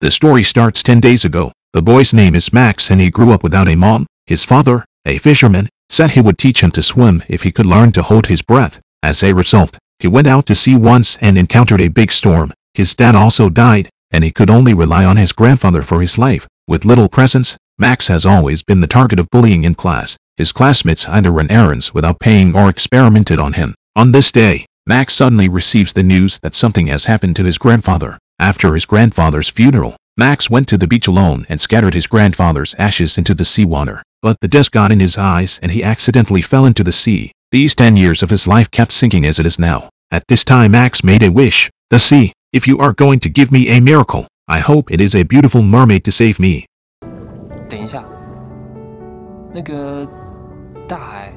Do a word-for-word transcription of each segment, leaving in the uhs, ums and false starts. The story starts ten days ago. The boy's name is Max and he grew up without a mom. His father, a fisherman, said he would teach him to swim if he could learn to hold his breath. As a result, he went out to sea once and encountered a big storm. His dad also died, and he could only rely on his grandfather for his life. With little presents, Max has always been the target of bullying in class. His classmates either ran errands without paying or experimented on him. On this day, Max suddenly receives the news that something has happened to his grandfather. After his grandfather's funeral, Max went to the beach alone and scattered his grandfather's ashes into the seawater. But the dust got in his eyes and he accidentally fell into the sea. These ten years of his life kept sinking as it is now. At this time Max made a wish. The sea, if you are going to give me a miracle, I hope it is a beautiful mermaid to save me. 等一下，那个大海，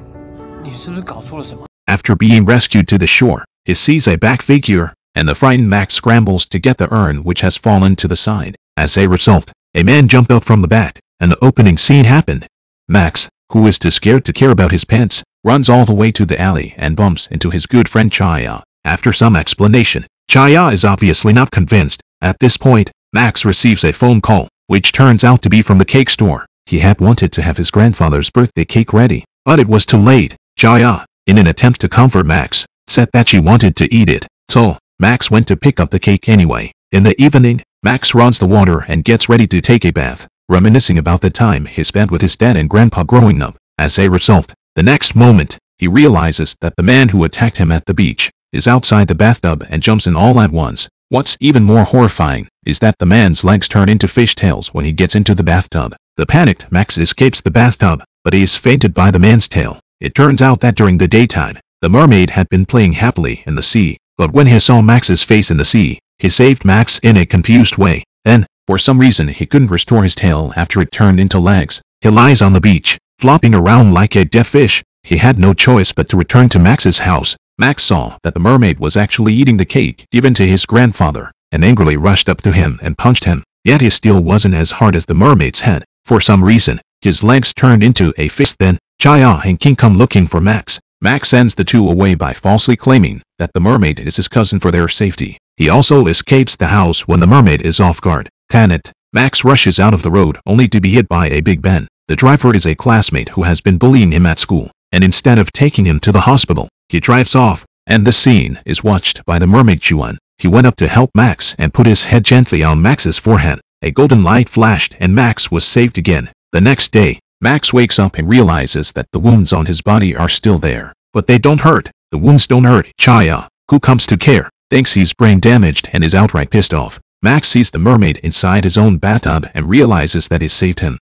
你是不是搞错了什么？ After being rescued to the shore, he sees a black figure, and the frightened Max scrambles to get the urn which has fallen to the side. As a result, a man jumped up from the back, and the opening scene happened. Max, who is too scared to care about his pants, runs all the way to the alley and bumps into his good friend Chaya. After some explanation, Chaya is obviously not convinced. At this point, Max receives a phone call, which turns out to be from the cake store. He had wanted to have his grandfather's birthday cake ready, but it was too late. Chaya, in an attempt to comfort Max, said that she wanted to eat it. So, Max went to pick up the cake anyway. In the evening, Max runs the water and gets ready to take a bath, reminiscing about the time he spent with his dad and grandpa growing up. As a result, the next moment, he realizes that the man who attacked him at the beach is outside the bathtub and jumps in all at once. What's even more horrifying is that the man's legs turn into fishtails when he gets into the bathtub. The panicked Max escapes the bathtub, but he is fainted by the man's tail. It turns out that during the daytime, the mermaid had been playing happily in the sea, but when he saw Max's face in the sea, he saved Max in a confused way. Then, for some reason he couldn't restore his tail after it turned into legs. He lies on the beach, flopping around like a dead fish. He had no choice but to return to Max's house. Max saw that the mermaid was actually eating the cake given to his grandfather, and angrily rushed up to him and punched him. Yet his steel wasn't as hard as the mermaid's head. For some reason, his legs turned into a fist. Then, Chaya and King come looking for Max. Max sends the two away by falsely claiming that the mermaid is his cousin for their safety. He also escapes the house when the mermaid is off guard. Panicked, Max rushes out of the road only to be hit by a big Ben. The driver is a classmate who has been bullying him at school, and instead of taking him to the hospital, he drives off, and the scene is watched by the mermaid Chuan. He went up to help Max and put his head gently on Max's forehead. A golden light flashed and Max was saved again. The next day, Max wakes up and realizes that the wounds on his body are still there, but they don't hurt. The wounds don't hurt. Chaya, who comes to care, thinks he's brain damaged and is outright pissed off. Max sees the mermaid inside his own bathtub and realizes that it saved him.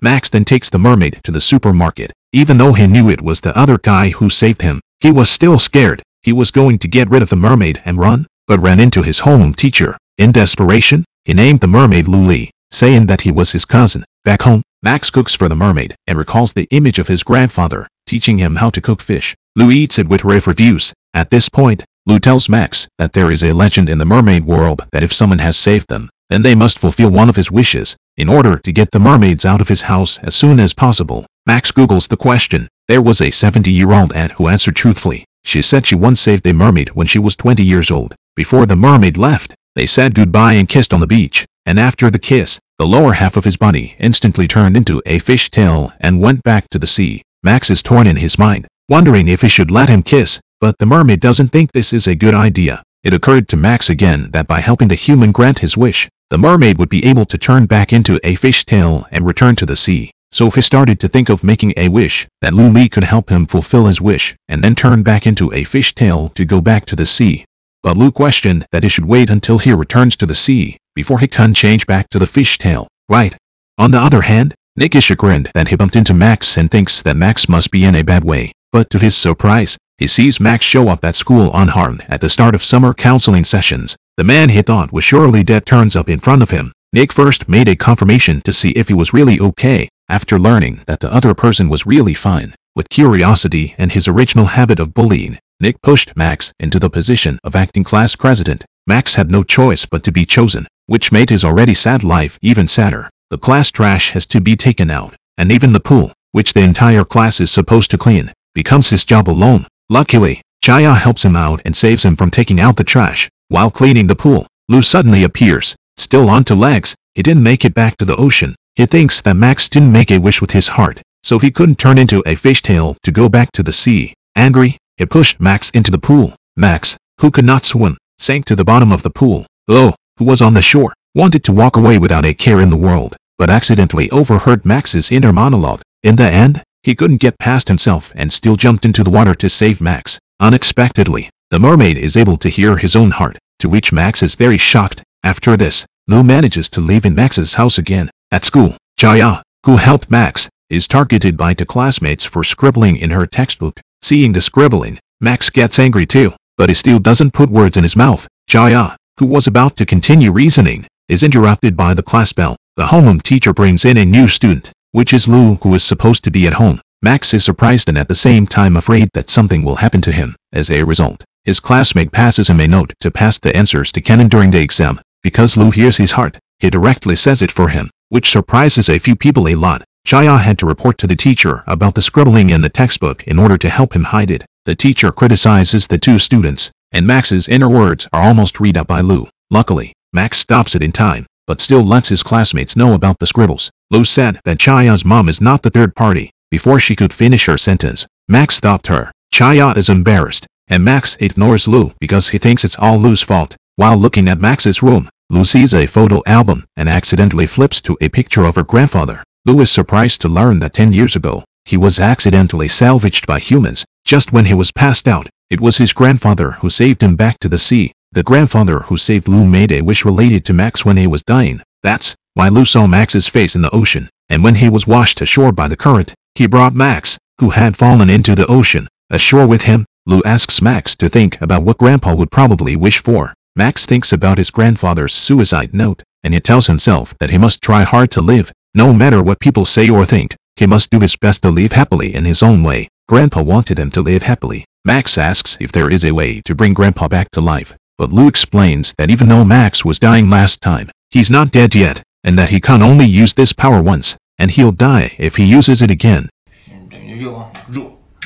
Max then takes the mermaid to the supermarket. Even though he knew it was the other guy who saved him, he was still scared. He was going to get rid of the mermaid and run, but ran into his homeroom teacher. In desperation, he named the mermaid Lou, saying that he was his cousin. Back home, Max cooks for the mermaid and recalls the image of his grandfather, teaching him how to cook fish. Lou eats it with rave reviews. At this point, Lou tells Max that there is a legend in the mermaid world that if someone has saved them, then they must fulfill one of his wishes in order to get the mermaids out of his house as soon as possible. Max Googles the question. There was a seventy-year-old aunt who answered truthfully. She said she once saved a mermaid when she was twenty years old. Before the mermaid left, they said goodbye and kissed on the beach. And after the kiss, the lower half of his body instantly turned into a fish tail and went back to the sea. Max is torn in his mind, wondering if he should let him kiss, but the mermaid doesn't think this is a good idea. It occurred to Max again that by helping the human grant his wish, the mermaid would be able to turn back into a fish tail and return to the sea. So he started to think of making a wish that Lou Lee could help him fulfill his wish and then turn back into a fish tail to go back to the sea. But Lou questioned that he should wait until he returns to the sea before he can change back to the fish tail. Right. On the other hand, Nick is chagrined that he bumped into Max and thinks that Max must be in a bad way. But to his surprise, he sees Max show up at school unharmed at the start of summer counseling sessions. The man he thought was surely dead turns up in front of him. Nick first made a confirmation to see if he was really okay. After learning that the other person was really fine, with curiosity and his original habit of bullying, Nick pushed Max into the position of acting class president. Max had no choice but to be chosen, which made his already sad life even sadder. The class trash has to be taken out, and even the pool, which the entire class is supposed to clean, becomes his job alone. Luckily, Chaya helps him out and saves him from taking out the trash. While cleaning the pool, Lou suddenly appears. Still onto legs, he didn't make it back to the ocean. He thinks that Max didn't make a wish with his heart, so he couldn't turn into a fishtail to go back to the sea. Angry, he pushed Max into the pool. Max, who could not swim, sank to the bottom of the pool. Lou, who was on the shore, wanted to walk away without a care in the world, but accidentally overheard Max's inner monologue. In the end, he couldn't get past himself and still jumped into the water to save Max. Unexpectedly, the mermaid is able to hear his own heart, to which Max is very shocked. After this, Lou manages to live in Max's house again. At school, Chaya, who helped Max, is targeted by two classmates for scribbling in her textbook. Seeing the scribbling, Max gets angry too, but he still doesn't put words in his mouth. Chaya, who was about to continue reasoning, is interrupted by the class bell. The homeroom teacher brings in a new student, which is Lou, who is supposed to be at home. Max is surprised and at the same time afraid that something will happen to him. As a result, his classmate passes him a note to pass the answers to Kenan during the exam. Because Lou hears his heart, he directly says it for him, which surprises a few people a lot. Chaya had to report to the teacher about the scribbling in the textbook in order to help him hide it. The teacher criticizes the two students, and Max's inner words are almost read out by Lou. Luckily, Max stops it in time, but still lets his classmates know about the scribbles. Lou said that Chaya's mom is not the third party. Before she could finish her sentence, Max stopped her. Chaya is embarrassed, and Max ignores Lou because he thinks it's all Lou's fault. While looking at Max's room, Lou sees a photo album and accidentally flips to a picture of her grandfather. Lou is surprised to learn that ten years ago, he was accidentally salvaged by humans. Just when he was passed out, it was his grandfather who saved him back to the sea. The grandfather who saved Lou made a wish related to Max when he was dying. That's why Lou saw Max's face in the ocean, and when he was washed ashore by the current, he brought Max, who had fallen into the ocean, ashore with him. Lou asks Max to think about what Grandpa would probably wish for. Max thinks about his grandfather's suicide note, and he tells himself that he must try hard to live, no matter what people say or think. He must do his best to live happily in his own way. Grandpa wanted him to live happily. Max asks if there is a way to bring Grandpa back to life. But Lou explains that even though Max was dying last time, he's not dead yet, and that he can only use this power once, and he'll die if he uses it again.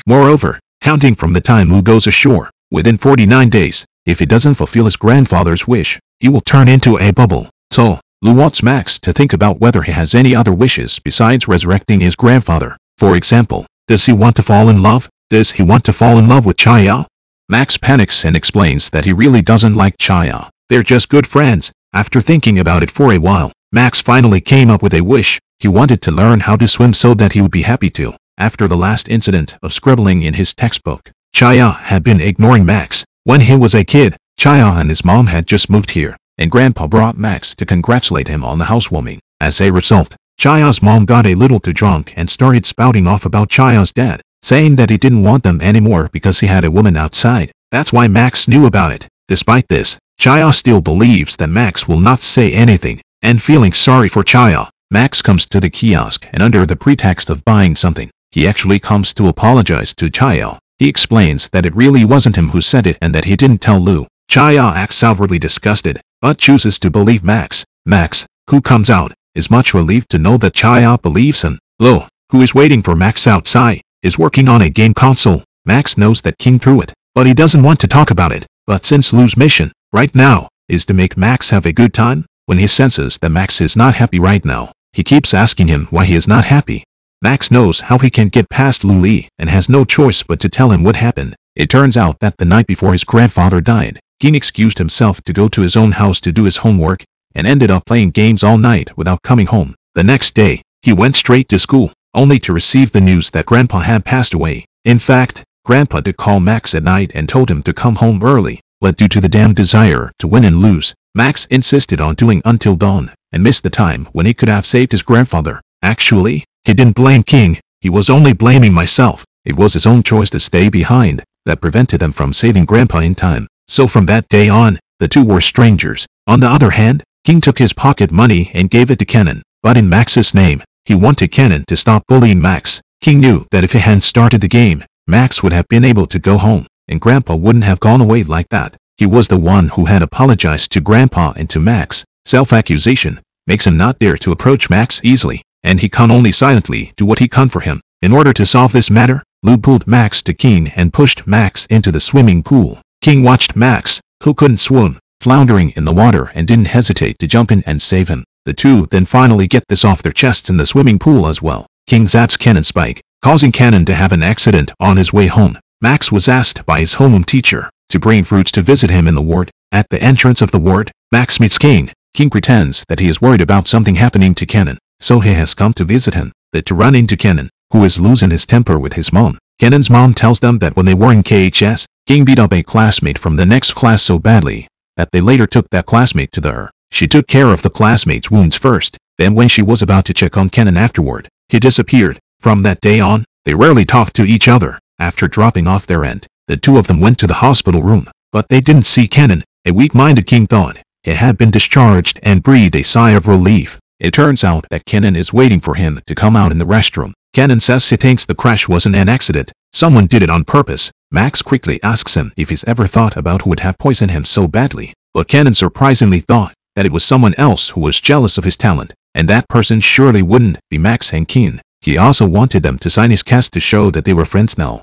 Moreover, counting from the time Lou goes ashore, within forty-nine days, if he doesn't fulfill his grandfather's wish, he will turn into a bubble. So, Lou wants Max to think about whether he has any other wishes besides resurrecting his grandfather. For example, does he want to fall in love? Does he want to fall in love with Chaya? Max panics and explains that he really doesn't like Chaya. They're just good friends. After thinking about it for a while, Max finally came up with a wish. He wanted to learn how to swim so that he would be happy to. After the last incident of scribbling in his textbook, Chaya had been ignoring Max. When he was a kid, Chaya and his mom had just moved here, and Grandpa brought Max to congratulate him on the housewarming. As a result, Chaya's mom got a little too drunk and started spouting off about Chaya's dad, saying that he didn't want them anymore because he had a woman outside. That's why Max knew about it. Despite this, Chaya still believes that Max will not say anything, and feeling sorry for Chaya, Max comes to the kiosk and under the pretext of buying something, he actually comes to apologize to Chaya. He explains that it really wasn't him who said it and that he didn't tell Lou. Chaya acts outwardly disgusted, but chooses to believe Max. Max, who comes out, is much relieved to know that Chaya believes him. Lou, who is waiting for Max outside, is working on a game console. Max knows that King threw it, but he doesn't want to talk about it. But since Lou's mission, right now, is to make Max have a good time, when he senses that Max is not happy right now, he keeps asking him why he is not happy. Max knows how he can get past Lou Lee and has no choice but to tell him what happened. It turns out that the night before his grandfather died, King excused himself to go to his own house to do his homework and ended up playing games all night without coming home. The next day, he went straight to school, only to receive the news that Grandpa had passed away. In fact, Grandpa did call Max at night and told him to come home early, but due to the damn desire to win and lose, Max insisted on doing until dawn and missed the time when he could have saved his grandfather. Actually, he didn't blame King, he was only blaming myself. It was his own choice to stay behind that prevented him from saving Grandpa in time. So from that day on, the two were strangers. On the other hand, King took his pocket money and gave it to Kenan, but in Max's name. He wanted Kenan to stop bullying Max. King knew that if he hadn't started the game, Max would have been able to go home, and Grandpa wouldn't have gone away like that. He was the one who had apologized to Grandpa and to Max. Self-accusation makes him not dare to approach Max easily, and he can only silently do what he can for him. In order to solve this matter, Lou pulled Max to King and pushed Max into the swimming pool. King watched Max, who couldn't swim, floundering in the water and didn't hesitate to jump in and save him. The two then finally get this off their chests in the swimming pool as well. King zaps Kenan's bike, causing Kenan to have an accident on his way home. Max was asked by his homeroom teacher to bring fruits to visit him in the ward. At the entrance of the ward, Max meets King. King pretends that he is worried about something happening to Kenan, so he has come to visit him. They run into Kenan, who is losing his temper with his mom. Kenan's mom tells them that when they were in K H S, King beat up a classmate from the next class so badly that they later took that classmate to the hospital. She took care of the classmate's wounds first, then when she was about to check on Kenan afterward, he disappeared. From that day on, they rarely talked to each other. After dropping off their end, the two of them went to the hospital room, but they didn't see Kenan. A weak-minded King thought he had been discharged and breathed a sigh of relief. It turns out that Kenan is waiting for him to come out in the restroom. Kenan says he thinks the crash wasn't an accident. Someone did it on purpose. Max quickly asks him if he's ever thought about who would have poisoned him so badly, but Kenan surprisingly thought that it was someone else who was jealous of his talent, and that person surely wouldn't be Max and King. He also wanted them to sign his cast to show that they were friends now.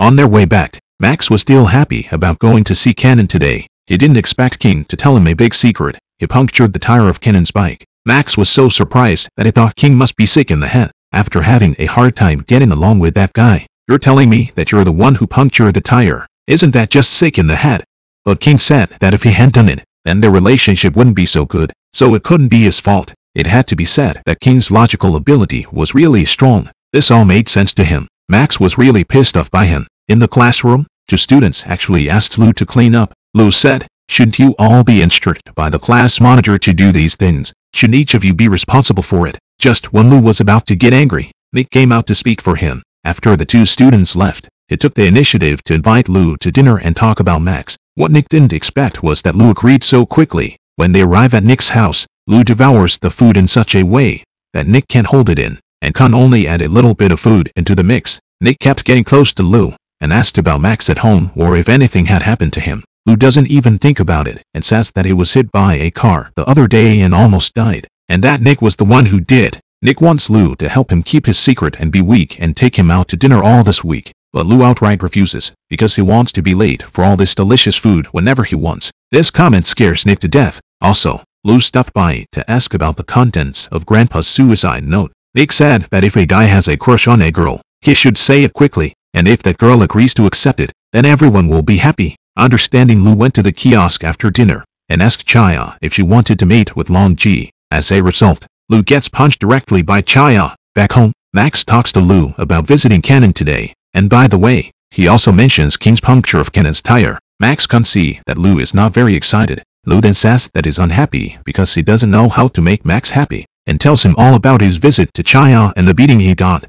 On their way back, Max was still happy about going to see Kenan today. He didn't expect King to tell him a big secret. He punctured the tire of Kenan's bike. Max was so surprised that he thought King must be sick in the head after having a hard time getting along with that guy. You're telling me that you're the one who punctured the tire? Isn't that just sick in the head? But King said that if he hadn't done it, then their relationship wouldn't be so good, so it couldn't be his fault. It had to be said that King's logical ability was really strong. This all made sense to him. Max was really pissed off by him. In the classroom, two students actually asked Lou to clean up. Lou said, "Shouldn't you all be instructed by the class monitor to do these things? Shouldn't each of you be responsible for it?" Just when Lou was about to get angry, Nick came out to speak for him. After the two students left, he took the initiative to invite Lou to dinner and talk about Max. What Nick didn't expect was that Lou agreed so quickly. When they arrive at Nick's house, Lou devours the food in such a way that Nick can't hold it in and can only add a little bit of food into the mix. Nick kept getting close to Lou and asked about Max at home or if anything had happened to him. Lou doesn't even think about it and says that he was hit by a car the other day and almost died, and that Nick was the one who did. Nick wants Lou to help him keep his secret and be weak and take him out to dinner all this week. But Lou outright refuses because he wants to be late for all this delicious food whenever he wants. This comment scares Nick to death. Also, Lou stopped by to ask about the contents of Grandpa's suicide note. Nick said that if a guy has a crush on a girl, he should say it quickly, and if that girl agrees to accept it, then everyone will be happy. Understanding, Lou went to the kiosk after dinner and asked Chaya if she wanted to mate with Long G. As a result, Lou gets punched directly by Chaya. Back home, Max talks to Lou about visiting Kenan today. And by the way, he also mentions King's puncture of Kenan's tire. Max can see that Lou is not very excited. Lou then says that he's unhappy because he doesn't know how to make Max happy and tells him all about his visit to Chaya and the beating he got.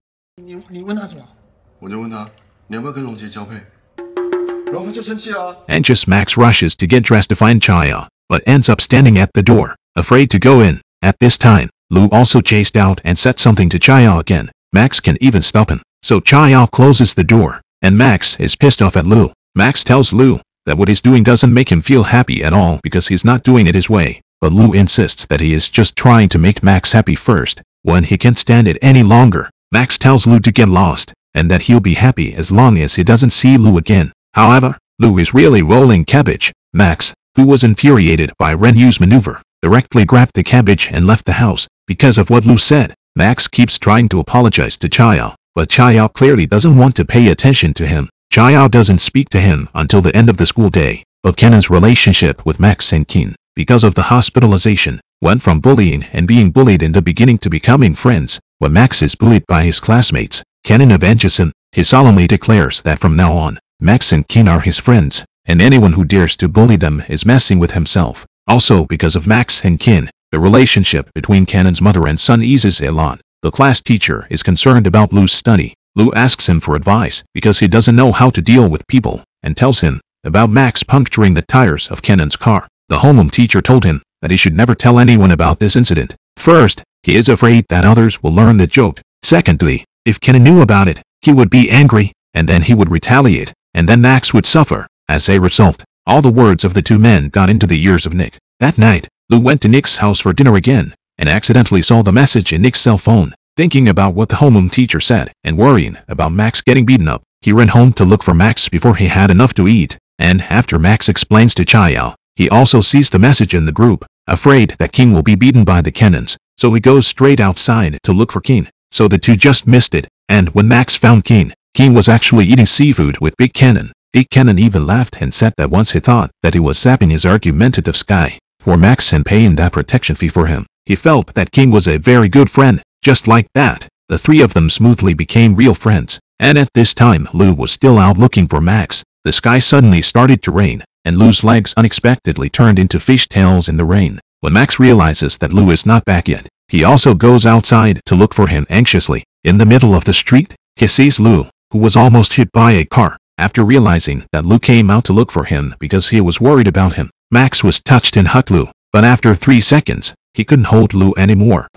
Anxious, Max rushes to get dressed to find Chaya, but ends up standing at the door, afraid to go in. At this time, Lou also chased out and said something to Chaya again. Max can't even stop him. So Chaya closes the door, and Max is pissed off at Lou. Max tells Lou that what he's doing doesn't make him feel happy at all because he's not doing it his way. But Lou insists that he is just trying to make Max happy first. When he can't stand it any longer, Max tells Lou to get lost and that he'll be happy as long as he doesn't see Lou again. However, Lou is really rolling cabbage. Max, who was infuriated by Renyu's maneuver, directly grabbed the cabbage and left the house. Because of what Lou said, Max keeps trying to apologize to Chaya, but Chaya clearly doesn't want to pay attention to him. Chaya doesn't speak to him until the end of the school day. But Kenan's relationship with Max and King, because of the hospitalization, went from bullying and being bullied in the beginning to becoming friends. When Max is bullied by his classmates, Kenan avenges him. He solemnly declares that from now on, Max and King are his friends, and anyone who dares to bully them is messing with himself. Also, because of Max and King, the relationship between Kenan's mother and son eases a lot. The class teacher is concerned about Lou's study. Lou asks him for advice because he doesn't know how to deal with people and tells him about Max puncturing the tires of Kenan's car. The homeroom teacher told him that he should never tell anyone about this incident. First, he is afraid that others will learn the joke. Secondly, if Kenan knew about it, he would be angry and then he would retaliate and then Max would suffer. As a result, all the words of the two men got into the ears of Nick. That night, Lou went to Nick's house for dinner again and accidentally saw the message in Nick's cell phone. Thinking about what the homeroom teacher said and worrying about Max getting beaten up, he ran home to look for Max before he had enough to eat. And after Max explains to Chaya, he also sees the message in the group, afraid that King will be beaten by the Kenans, so he goes straight outside to look for King. So the two just missed it, and when Max found King, King was actually eating seafood with Big Kenan. Big Kenan even laughed and said that once he thought that he was sapping his argumentative sky for Max and paying that protection fee for him. He felt that King was a very good friend. Just like that, the three of them smoothly became real friends. And at this time, Lou was still out looking for Max. The sky suddenly started to rain, and Lou's legs unexpectedly turned into fishtails in the rain. When Max realizes that Lou is not back yet, he also goes outside to look for him anxiously. In the middle of the street, he sees Lou, who was almost hit by a car. After realizing that Lou came out to look for him because he was worried about him, Max was touched and hugged Lou. But after three seconds, he couldn't hold Lou anymore.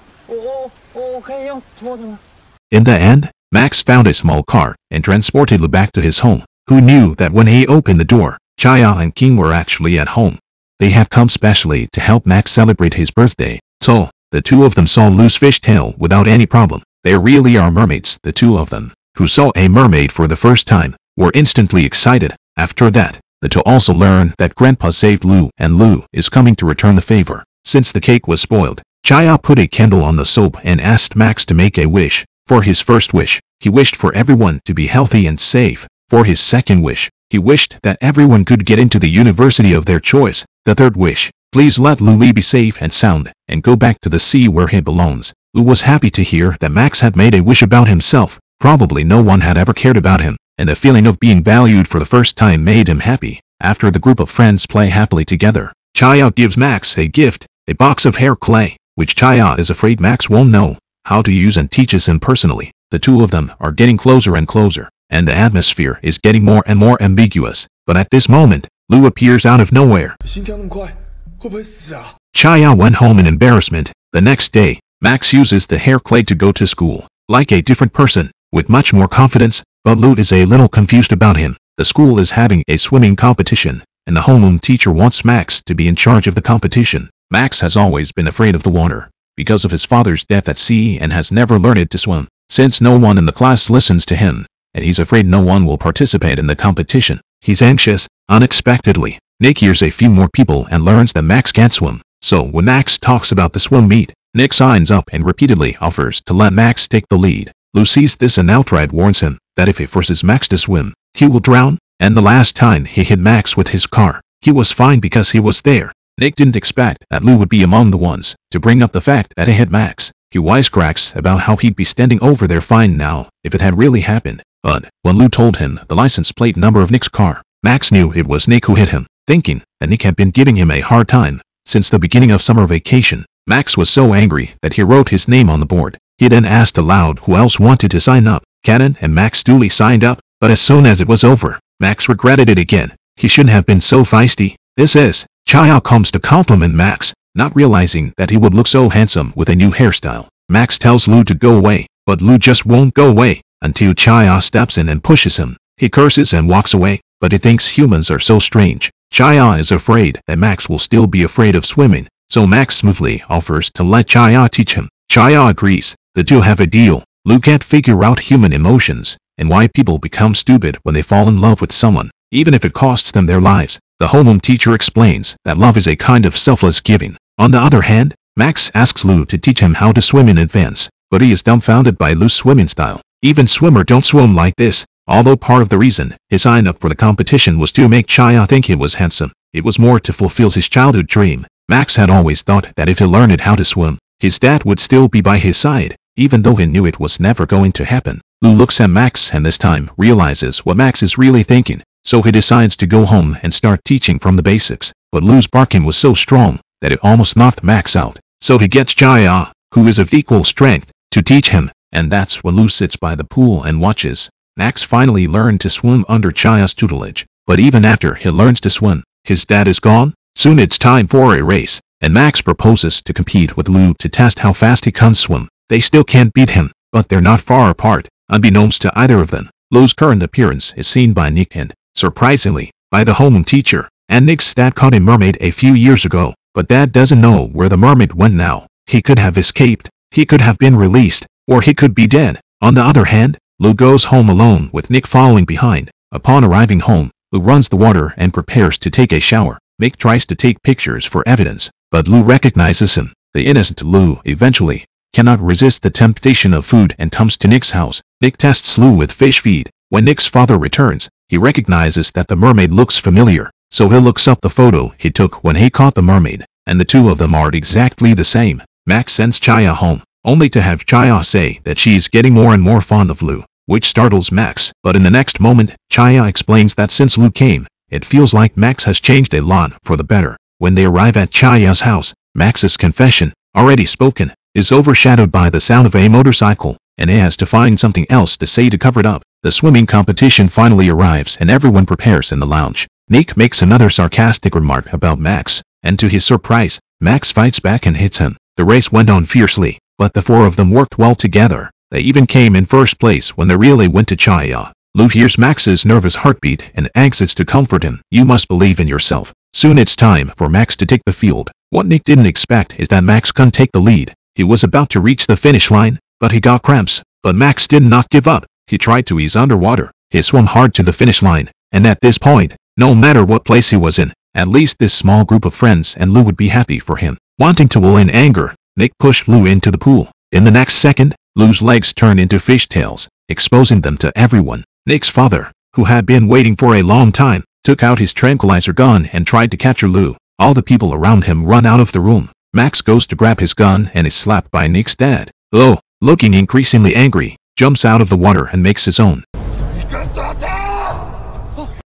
In the end, Max found a small car and transported Lou back to his home. Who knew that when he opened the door, Chaya and King were actually at home. They had come specially to help Max celebrate his birthday. So, the two of them saw Lou's fishtail without any problem. They really are mermaids. The two of them, who saw a mermaid for the first time, were instantly excited. After that, the two also learned that Grandpa saved Lou and Lou is coming to return the favor. Since the cake was spoiled, Chaya put a candle on the soap and asked Max to make a wish. For his first wish, he wished for everyone to be healthy and safe. For his second wish, he wished that everyone could get into the university of their choice. The third wish, please let Louie be safe and sound and go back to the sea where he belongs. Lou was happy to hear that Max had made a wish about himself. Probably no one had ever cared about him, and the feeling of being valued for the first time made him happy. After the group of friends play happily together, Chaya gives Max a gift, a box of hair clay, which Chaya is afraid Max won't know how to use and teaches him personally. The two of them are getting closer and closer, and the atmosphere is getting more and more ambiguous. But at this moment, Lou appears out of nowhere. Chaya went home in embarrassment. The next day, Max uses the hair clay to go to school, like a different person, with much more confidence, but Lou is a little confused about him. The school is having a swimming competition, and the homeroom teacher wants Max to be in charge of the competition. Max has always been afraid of the water because of his father's death at sea and has never learned to swim. Since no one in the class listens to him, and he's afraid no one will participate in the competition, he's anxious. Unexpectedly, Nick hears a few more people and learns that Max can't swim. So when Max talks about the swim meet, Nick signs up and repeatedly offers to let Max take the lead. Lou sees this and outright warns him that if he forces Max to swim, he will drown. And the last time he hit Max with his car, he was fine because he was there. Nick didn't expect that Lou would be among the ones to bring up the fact that he hit Max. He wisecracks about how he'd be standing over their fine now if it had really happened. But when Lou told him the license plate number of Nick's car, Max knew it was Nick who hit him. Thinking that Nick had been giving him a hard time since the beginning of summer vacation, Max was so angry that he wrote his name on the board. He then asked aloud who else wanted to sign up. Kenan and Max duly signed up, but as soon as it was over, Max regretted it again. He shouldn't have been so feisty. This is Chaya comes to compliment Max, not realizing that he would look so handsome with a new hairstyle. Max tells Lou to go away, but Lou just won't go away until Chaya steps in and pushes him. He curses and walks away, but he thinks humans are so strange. Chaya is afraid that Max will still be afraid of swimming, so Max smoothly offers to let Chaya teach him. Chaya agrees. The two have a deal. Lou can't figure out human emotions and why people become stupid when they fall in love with someone, even if it costs them their lives. The homeroom teacher explains that love is a kind of selfless giving. On the other hand, Max asks Lou to teach him how to swim in advance, but he is dumbfounded by Lou's swimming style. Even swimmers don't swim like this, although part of the reason his sign up for the competition was to make Chaya think he was handsome. It was more to fulfill his childhood dream. Max had always thought that if he learned how to swim, his dad would still be by his side, even though he knew it was never going to happen. Lou looks at Max and this time realizes what Max is really thinking. So he decides to go home and start teaching from the basics. But Lou's barking was so strong that it almost knocked Max out. So he gets Chaya, who is of equal strength, to teach him. And that's when Lou sits by the pool and watches. Max finally learned to swim under Chaya's tutelage. But even after he learns to swim, his dad is gone. Soon it's time for a race. And Max proposes to compete with Lou to test how fast he can swim. They still can't beat him, but they're not far apart, unbeknownst to either of them. Lou's current appearance is seen by Nick and, surprisingly, by the homeroom teacher, and Nick's dad caught a mermaid a few years ago, but dad doesn't know where the mermaid went now. He could have escaped, he could have been released, or he could be dead. On the other hand, Lou goes home alone with Nick following behind. Upon arriving home, Lou runs the water and prepares to take a shower. Nick tries to take pictures for evidence, but Lou recognizes him. The innocent Lou eventually cannot resist the temptation of food and comes to Nick's house. Nick tests Lou with fish feed. When Nick's father returns, he recognizes that the mermaid looks familiar, so he looks up the photo he took when he caught the mermaid, and the two of them are exactly the same. Max sends Chaya home, only to have Chaya say that she's getting more and more fond of Lou, which startles Max. But in the next moment, Chaya explains that since Lou came, it feels like Max has changed a lot for the better. When they arrive at Chaya's house, Max's confession, already spoken, is overshadowed by the sound of a motorcycle, and he has to find something else to say to cover it up. The swimming competition finally arrives and everyone prepares in the lounge. Nick makes another sarcastic remark about Max, and to his surprise, Max fights back and hits him. The race went on fiercely, but the four of them worked well together. They even came in first place when the relay went to Chaya. Lou hears Max's nervous heartbeat and exits to comfort him. You must believe in yourself. Soon it's time for Max to take the field. What Nick didn't expect is that Max can take the lead. He was about to reach the finish line, but he got cramps. But Max did not give up. He tried to ease underwater. He swam hard to the finish line, and at this point, no matter what place he was in, at least this small group of friends and Lou would be happy for him. Wanting to will in anger, Nick pushed Lou into the pool. In the next second, Lou's legs turned into fishtails, exposing them to everyone. Nick's father, who had been waiting for a long time, took out his tranquilizer gun and tried to capture Lou. All the people around him run out of the room. Max goes to grab his gun and is slapped by Nick's dad. Lou, looking increasingly angry, jumps out of the water and makes his own.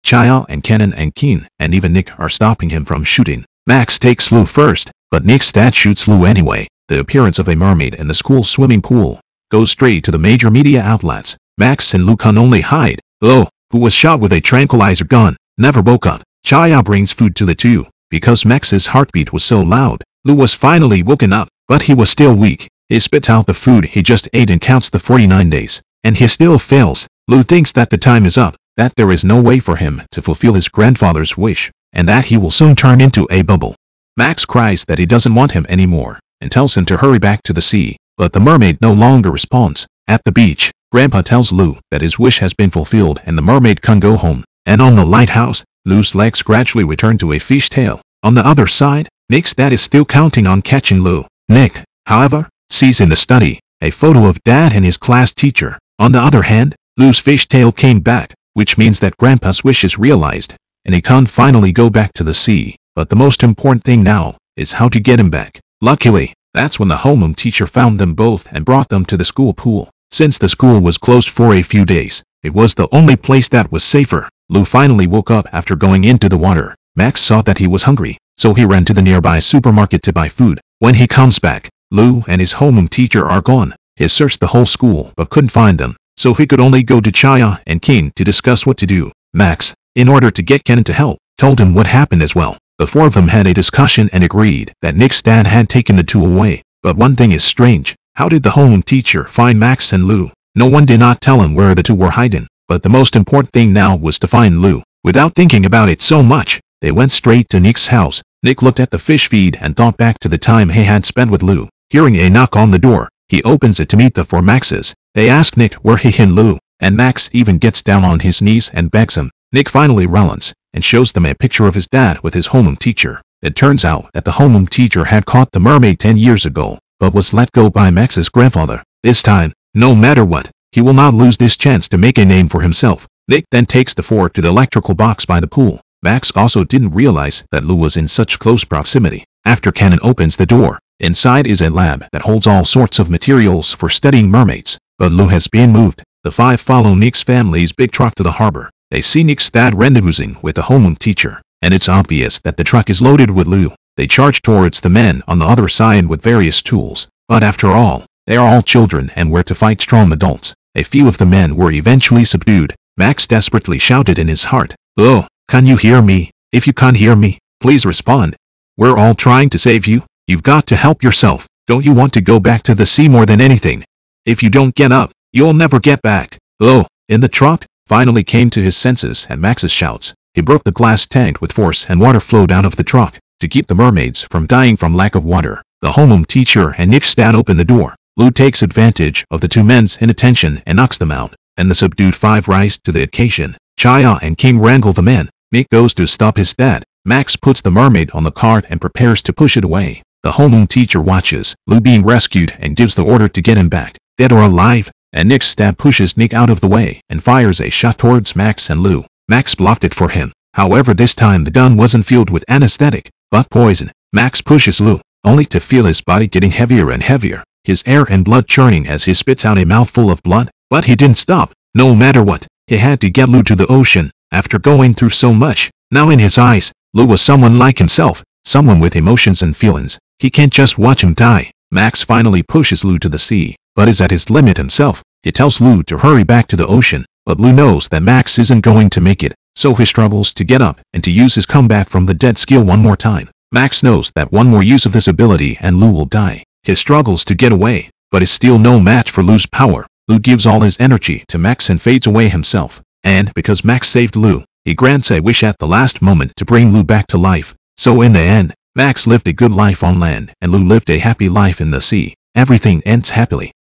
Chaya and Kenan and King and even Nick are stopping him from shooting. Max takes Lou first, but Nick's dad shoots Lou anyway. The appearance of a mermaid in the school swimming pool goes straight to the major media outlets. Max and Lou can only hide. Lou, who was shot with a tranquilizer gun, never woke up. Chaya brings food to the two. Because Max's heartbeat was so loud, Lou was finally woken up, but he was still weak. He spits out the food he just ate and counts the forty-nine days, and he still fails. Lou thinks that the time is up, that there is no way for him to fulfill his grandfather's wish, and that he will soon turn into a bubble. Max cries that he doesn't want him anymore, and tells him to hurry back to the sea, but the mermaid no longer responds. At the beach, Grandpa tells Lou that his wish has been fulfilled and the mermaid can go home, and on the lighthouse, Lou's legs gradually return to a fishtail. On the other side, Nick's dad is still counting on catching Lou. Nick, however, sees in the study a photo of Dad and his class teacher. On the other hand, Lou's fishtail came back, which means that Grandpa's wish is realized, and he can finally go back to the sea. But the most important thing now is how to get him back. Luckily, that's when the homeroom teacher found them both and brought them to the school pool. Since the school was closed for a few days, it was the only place that was safer. Lou finally woke up after going into the water. Max saw that he was hungry, so he ran to the nearby supermarket to buy food. When he comes back, Lou and his homeroom teacher are gone. He searched the whole school but couldn't find them, so he could only go to Chaya and King to discuss what to do. Max, in order to get Kenan to help, told him what happened as well. The four of them had a discussion and agreed that Nick's dad had taken the two away. But one thing is strange. How did the homeroom teacher find Max and Lou? No one did not tell him where the two were hiding. But the most important thing now was to find Lou. Without thinking about it so much, they went straight to Nick's house. Nick looked at the fish feed and thought back to the time he had spent with Lou. Hearing a knock on the door, he opens it to meet the four Maxes. They ask Nick where he hid Lou, and Max even gets down on his knees and begs him. Nick finally relents and shows them a picture of his dad with his homeroom teacher. It turns out that the homeroom teacher had caught the mermaid ten years ago, but was let go by Max's grandfather. This time, no matter what, he will not lose this chance to make a name for himself. Nick then takes the four to the electrical box by the pool. Max also didn't realize that Lou was in such close proximity. After Kenan opens the door, inside is a lab that holds all sorts of materials for studying mermaids. But Lou has been moved. The five follow Nick's family's big truck to the harbor. They see Nick's dad rendezvousing with the homeroom teacher, and it's obvious that the truck is loaded with Lou. They charge towards the men on the other side with various tools. But after all, they are all children and were to fight strong adults. A few of the men were eventually subdued. Max desperately shouted in his heart, "Lou, can you hear me? If you can't hear me, please respond. We're all trying to save you. You've got to help yourself. Don't you want to go back to the sea more than anything? If you don't get up, you'll never get back." Lou, in the truck, finally came to his senses at Max's shouts. He broke the glass tank with force and water flowed out of the truck to keep the mermaids from dying from lack of water. The homeroom teacher and Nick stand open the door. Lou takes advantage of the two men's inattention and knocks them out, and the subdued five rise to the occasion. Chaya and King wrangle the men. Nick goes to stop his dad. Max puts the mermaid on the cart and prepares to push it away. The homeroom teacher watches Lou being rescued and gives the order to get him back, dead or alive, and Nick's dad pushes Nick out of the way and fires a shot towards Max and Lou. Max blocked it for him. However, this time the gun wasn't filled with anesthetic, but poison. Max pushes Lou, only to feel his body getting heavier and heavier, his air and blood churning as he spits out a mouthful of blood. But he didn't stop. No matter what, he had to get Lou to the ocean after going through so much. Now in his eyes, Lou was someone like himself, someone with emotions and feelings. He can't just watch him die. Max finally pushes Lou to the sea, but is at his limit himself. He tells Lou to hurry back to the ocean, but Lou knows that Max isn't going to make it, so he struggles to get up and to use his comeback from the dead skill one more time. Max knows that one more use of this ability and Lou will die. He struggles to get away, but is still no match for Lou's power. Lou gives all his energy to Max and fades away himself, and because Max saved Lou, he grants a wish at the last moment to bring Lou back to life. So in the end, Max lived a good life on land, and Lou lived a happy life in the sea. Everything ends happily.